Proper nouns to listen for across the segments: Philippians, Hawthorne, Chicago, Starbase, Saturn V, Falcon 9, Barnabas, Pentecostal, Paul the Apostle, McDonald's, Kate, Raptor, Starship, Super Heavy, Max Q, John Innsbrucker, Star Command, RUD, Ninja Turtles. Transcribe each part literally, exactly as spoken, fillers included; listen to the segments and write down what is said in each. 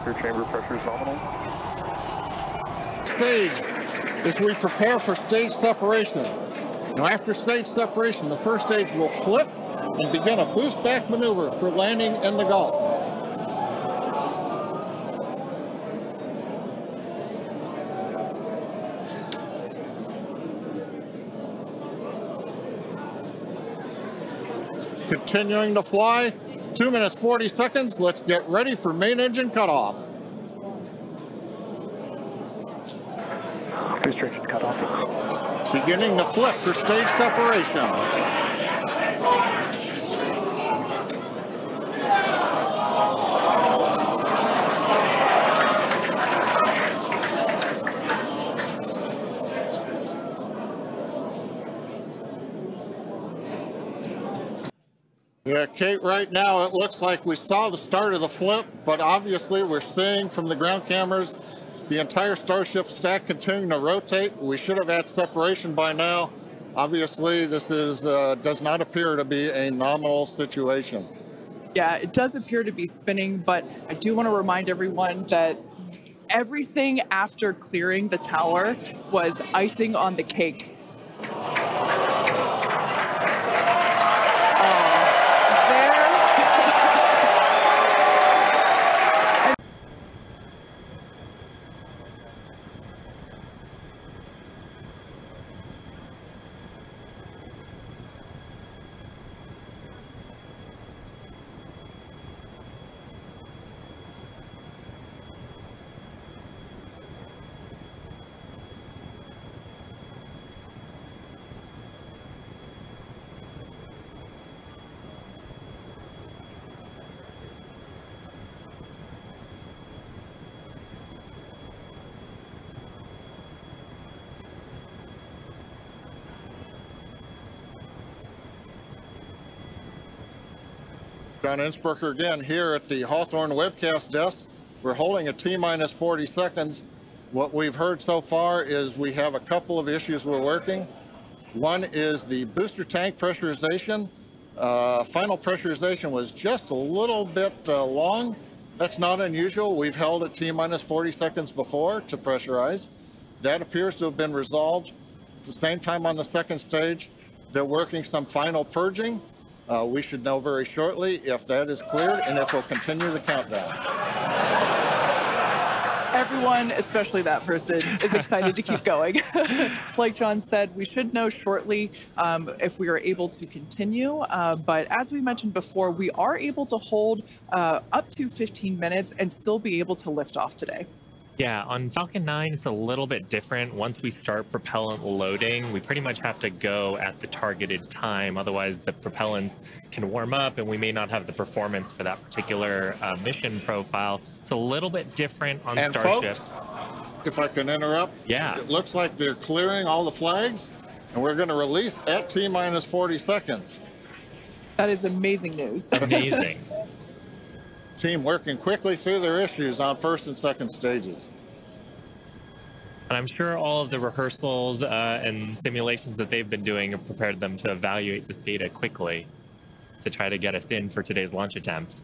Raptor chamber pressure is nominal. Stage is we prepare for stage separation. Now after stage separation, the first stage will flip and begin a boost back maneuver for landing in the Gulf. Continuing to fly, two minutes forty seconds, let's get ready for main engine cutoff. Restricted cutoff. Beginning the flip for stage separation. Yeah, Kate, right now it looks like we saw the start of the flip, but obviously we're seeing from the ground cameras the entire Starship stack continuing to rotate. We should have had separation by now. Obviously, this is uh, does not appear to be a nominal situation. Yeah, it does appear to be spinning, but I do want to remind everyone that everything after clearing the tower was icing on the cake. John Innsbrucker again here at the Hawthorne webcast desk. We're holding a T minus forty seconds. What we've heard so far is we have a couple of issues we're working. One is the booster tank pressurization. Uh, final pressurization was just a little bit uh, long. That's not unusual. We've held at T minus forty seconds before to pressurize. That appears to have been resolved. At the same time on the second stage, they're working some final purging. Uh, we should know very shortly if that is cleared and if we'll continue the countdown. Everyone, especially that person, is excited to keep going. Like John said, we should know shortly um, if we are able to continue. Uh, but as we mentioned before, we are able to hold uh, up to fifteen minutes and still be able to lift off today. Yeah, on Falcon nine, it's a little bit different. Once we start propellant loading, we pretty much have to go at the targeted time. Otherwise, the propellants can warm up and we may not have the performance for that particular uh, mission profile. It's a little bit different on and Starship. Folks, if I can interrupt, yeah, it looks like they're clearing all the flags and we're going to release at T minus forty seconds. That is amazing news. Amazing. Team working quickly through their issues on first and second stages. And I'm sure all of the rehearsals uh, and simulations that they've been doing have prepared them to evaluate this data quickly to try to get us in for today's launch attempt.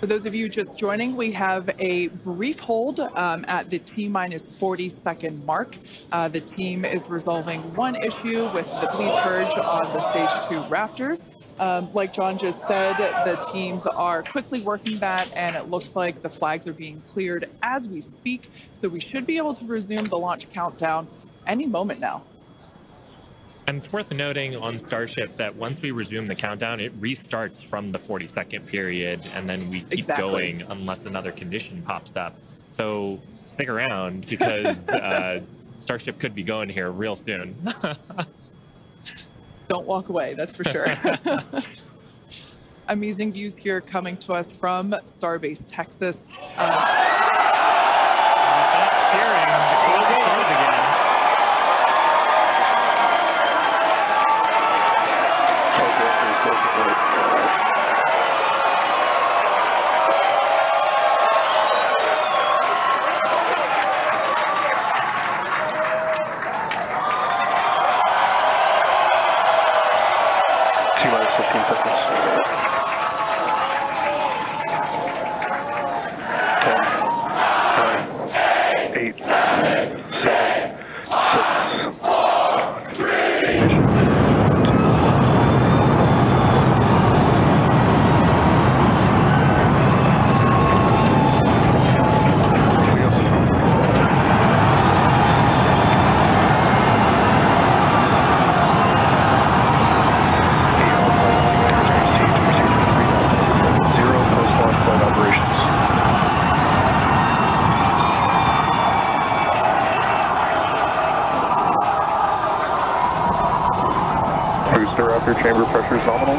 For those of you just joining, we have a brief hold um, at the T minus forty second mark. Uh, the team is resolving one issue with the bleed purge on the stage two Raptors. Um, like John just said, the teams are quickly working that, and it looks like the flags are being cleared as we speak. So we should be able to resume the launch countdown any moment now. And it's worth noting on Starship that once we resume the countdown, it restarts from the forty second period, and then we keep exactly. going unless another condition pops up. So stick around because uh, Starship could be going here real soon. Don't walk away, that's for sure. Amazing views here coming to us from Starbase, Texas. Um, that cheering, the crowd started again. Chamber pressure is nominal.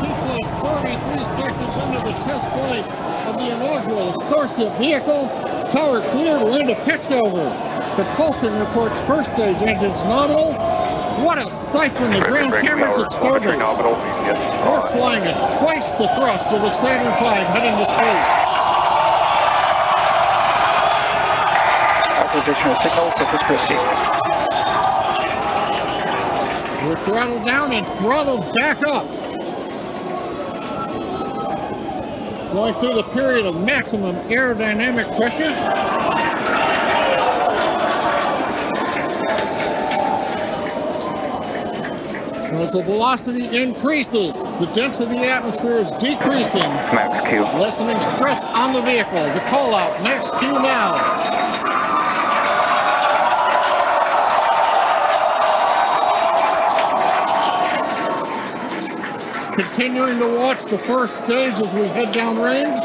two point four eight three seconds under the test flight of the inaugural Starship vehicle. Tower cleared, wind picks over. Propulsion reports first stage engines nominal. What a sight from the ground cameras at Starbase. We're flying at twice the thrust of the Saturn five heading to space. Additional signal, this is Christie. We're throttled down and throttled back up. Going through the period of maximum aerodynamic pressure. As the velocity increases, the density of the atmosphere is decreasing. Max Q. Lessening stress on the vehicle. The call out, Max Q now. Continuing to watch the first stage as we head downrange.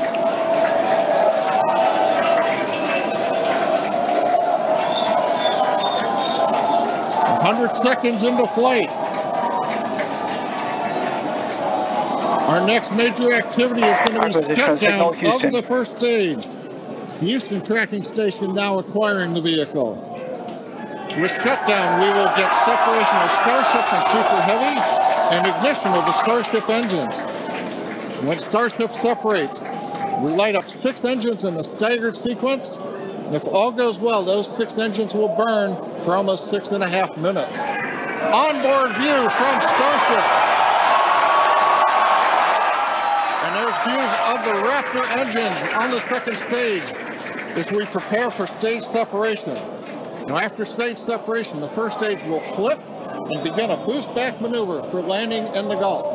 one hundred seconds into flight. Our next major activity is going to be shutdown of the first stage. Houston tracking station now acquiring the vehicle. With shutdown, we will get separation of Starship and Super Heavy, and ignition of the Starship engines. When Starship separates, we light up six engines in a staggered sequence. If all goes well, those six engines will burn for almost six and a half minutes. Onboard view from Starship. And there's views of the Raptor engines on the second stage as we prepare for stage separation. Now, after stage separation, the first stage will flip and begin a boost-back maneuver for landing in the Gulf.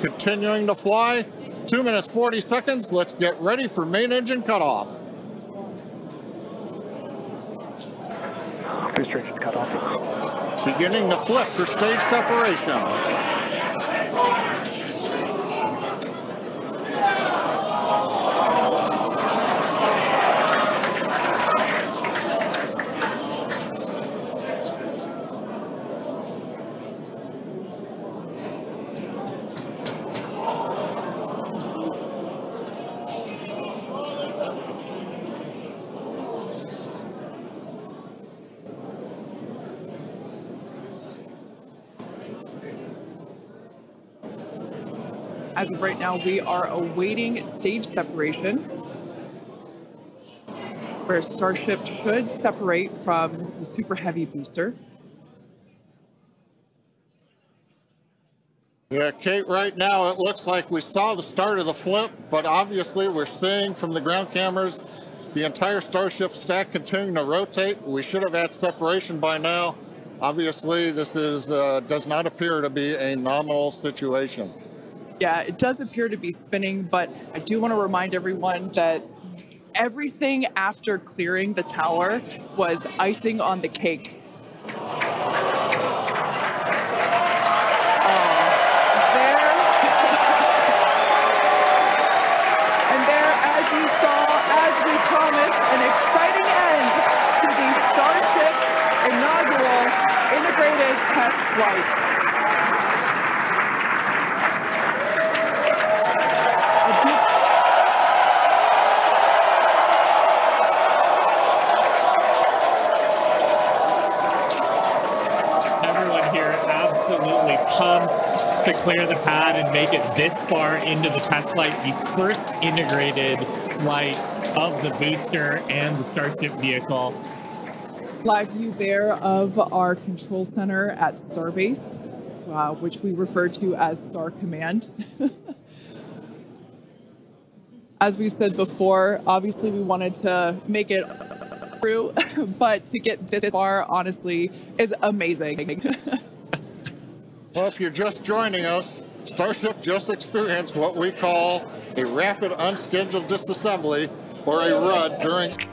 Continuing to fly, two minutes forty seconds, let's get ready for main engine cutoff. Booster engine cutoff. Beginning the flip for stage separation. As of right now, we are awaiting stage separation, where Starship should separate from the Super Heavy booster. Yeah, Kate, right now it looks like we saw the start of the flip, but obviously we're seeing from the ground cameras the entire Starship stack continuing to rotate. We should have had separation by now. Obviously, this is uh, does not appear to be a nominal situation. Yeah, it does appear to be spinning, but I do want to remind everyone that everything after clearing the tower was icing on the cake. Uh, there, and there, as you saw, as we promised, an exciting end to the Starship inaugural integrated test flight. Absolutely pumped to clear the pad and make it this far into the test flight, the first integrated flight of the booster and the Starship vehicle. Live view there of our control center at Starbase, uh, which we refer to as Star Command. As we've said before, obviously we wanted to make it through, but to get this far, honestly, is amazing. Well, if you're just joining us, Starship just experienced what we call a rapid unscheduled disassembly, or a R U D, during